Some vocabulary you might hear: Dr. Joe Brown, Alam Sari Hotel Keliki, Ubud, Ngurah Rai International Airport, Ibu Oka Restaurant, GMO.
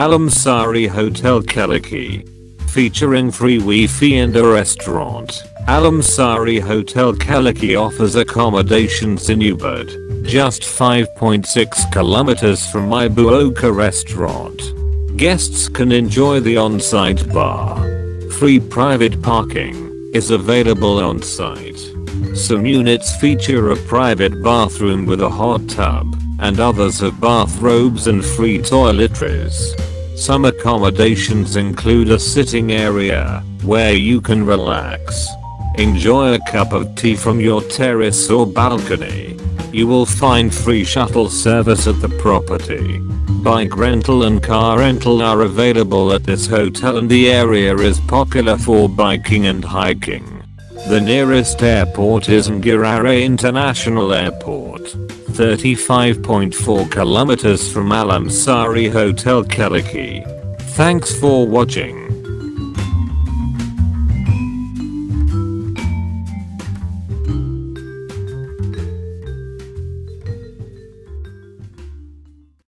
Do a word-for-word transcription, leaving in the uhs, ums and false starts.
Alam Sari Hotel Keliki. Featuring free Wi-Fi and a restaurant, Alam Sari Hotel Keliki offers accommodations in Ubud, just five point six kilometers from Ibu Oka Restaurant. Guests can enjoy the on-site bar. Free private parking is available on-site. Some units feature a private bathroom with a hot tub, and others have bathrobes and free toiletries. Some accommodations include a sitting area, where you can relax. Enjoy a cup of tea from your terrace or balcony. You will find free shuttle service at the property. Bike rental and car rental are available at this hotel, and the area is popular for biking and hiking. The nearest airport is Ngurah Rai International Airport, thirty-five point four kilometers from Alam Sari Hotel Keliki. Thanks for watching.